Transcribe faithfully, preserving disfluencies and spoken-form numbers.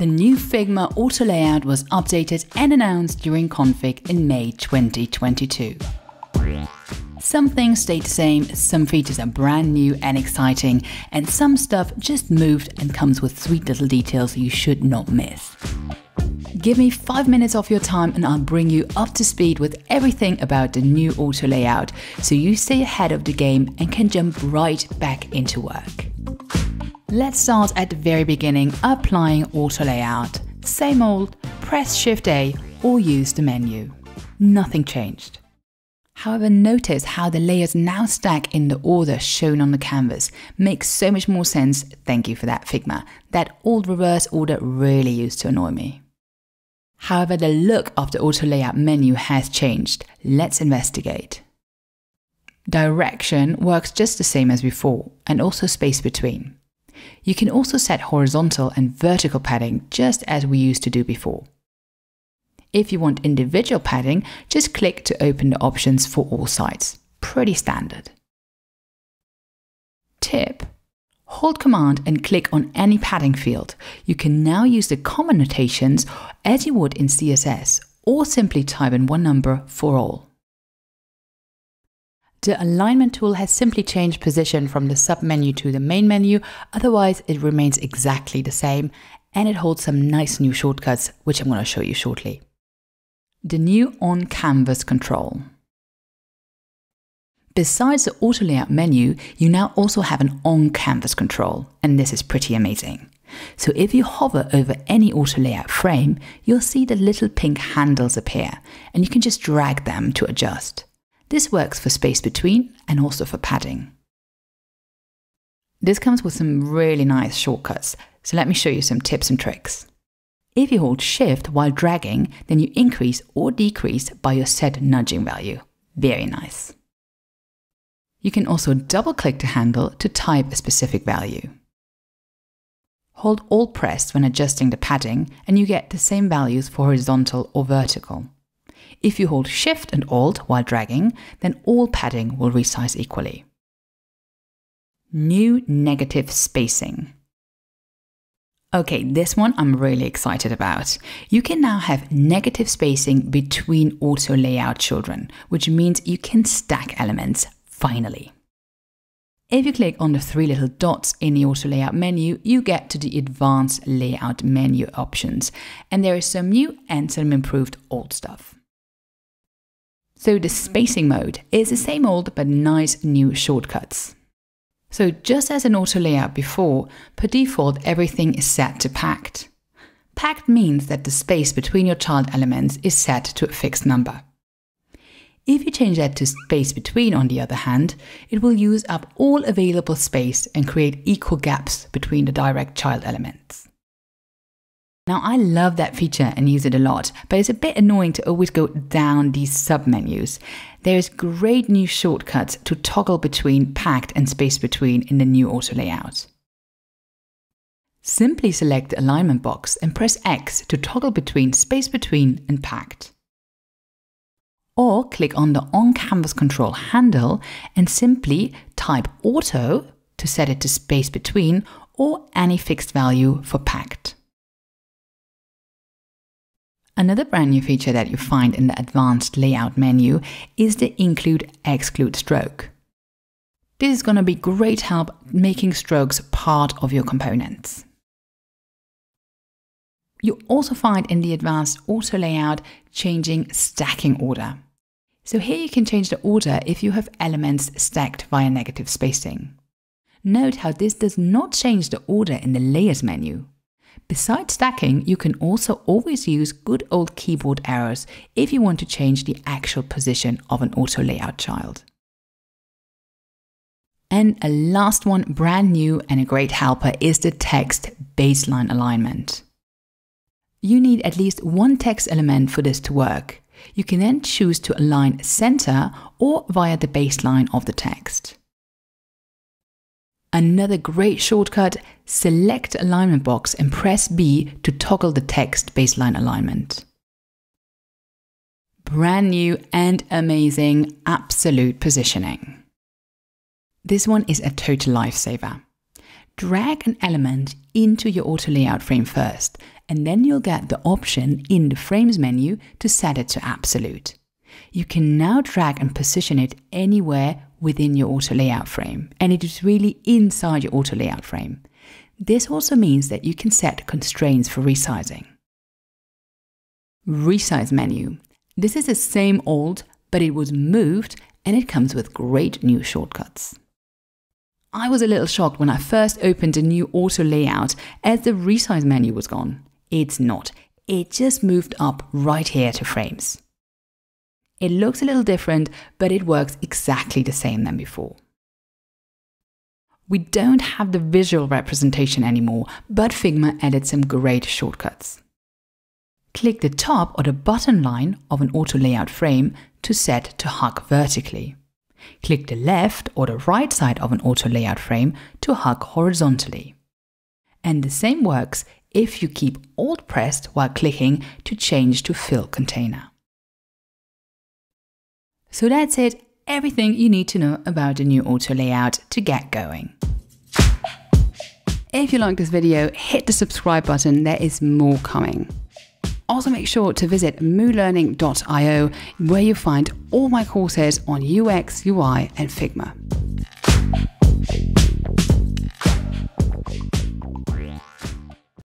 The new Figma Auto Layout was updated and announced during config in May twenty twenty-two. Some things stayed the same, some features are brand new and exciting, and some stuff just moved and comes with sweet little details you should not miss. Give me five minutes of your time and I'll bring you up to speed with everything about the new Auto Layout, so you stay ahead of the game and can jump right back into work. Let's start at the very beginning, applying Auto Layout. Same old, press Shift A or use the menu. Nothing changed. However, notice how the layers now stack in the order shown on the canvas. Makes so much more sense, thank you for that Figma. That old reverse order really used to annoy me. However, the look of the Auto Layout menu has changed. Let's investigate. Direction works just the same as before, and also space between. You can also set horizontal and vertical padding just as we used to do before. If you want individual padding, just click to open the options for all sides. Pretty standard. Tip: hold Command and click on any padding field. You can now use the comma notations as you would in C S S, or simply type in one number for all. The alignment tool has simply changed position from the submenu to the main menu, otherwise it remains exactly the same, and it holds some nice new shortcuts, which I'm going to show you shortly. The new On Canvas control. Besides the Auto Layout menu, you now also have an On Canvas control, and this is pretty amazing. So if you hover over any Auto Layout frame, you'll see the little pink handles appear, and you can just drag them to adjust. This works for space between and also for padding. This comes with some really nice shortcuts, so let me show you some tips and tricks. If you hold Shift while dragging, then you increase or decrease by your set nudging value. Very nice. You can also double-click the handle to type a specific value. Hold Alt pressed when adjusting the padding, and you get the same values for horizontal or vertical. If you hold Shift and Alt while dragging, then all padding will resize equally. New negative spacing. Okay, this one I'm really excited about. You can now have negative spacing between Auto Layout children, which means you can stack elements, finally. If you click on the three little dots in the Auto Layout menu, you get to the Advanced Layout menu options, and there is some new and some improved old stuff. So the spacing mode is the same old but nice new shortcuts. So just as in Auto Layout before, per default everything is set to PACKED. PACKED means that the space between your child elements is set to a fixed number. If you change that to space between, on the other hand, it will use up all available space and create equal gaps between the direct child elements. Now I love that feature and use it a lot, but it's a bit annoying to always go down these submenus. There is great new shortcuts to toggle between PACKED and space between in the new Auto Layout. Simply select the alignment box and press X to toggle between space between and PACKED. Or click on the On Canvas control handle and simply type Auto to set it to space between or any fixed value for PACKED. Another brand new feature that you find in the Advanced Layout menu is the Include-Exclude Stroke. This is going to be great help making strokes part of your components. You also find in the Advanced Auto Layout changing stacking order. So here you can change the order if you have elements stacked via negative spacing. Note how this does not change the order in the Layers menu. Besides stacking, you can also always use good old keyboard arrows if you want to change the actual position of an Auto Layout child. And a last one, brand new and a great helper, is the text baseline alignment. You need at least one text element for this to work. You can then choose to align center or via the baseline of the text. Another great shortcut, select the alignment box and press B to toggle the text baseline alignment. Brand new and amazing, absolute positioning. This one is a total lifesaver. drag an element into your auto layout frame first, and then you'll get the option in the frames menu to set it to absolute. You can now drag and position it anywhere within your auto layout frame, and it is really inside your auto layout frame. This also means that you can set constraints for resizing. Resize menu. This is the same old, but it was moved and it comes with great new shortcuts. I was a little shocked when I first opened a new auto layout as the resize menu was gone. It's not, it just moved up right here to frames. It looks a little different, but it works exactly the same than before. We don't have the visual representation anymore, but Figma added some great shortcuts. Click the top or the bottom line of an auto layout frame to set to hug vertically. Click the left or the right side of an auto layout frame to hug horizontally. And the same works if you keep Alt pressed while clicking to change to fill container. So that's it, everything you need to know about the new auto layout to get going. If you like this video, hit the subscribe button, there is more coming. Also make sure to visit moon learning dot i o where you find all my courses on U X, U I and Figma.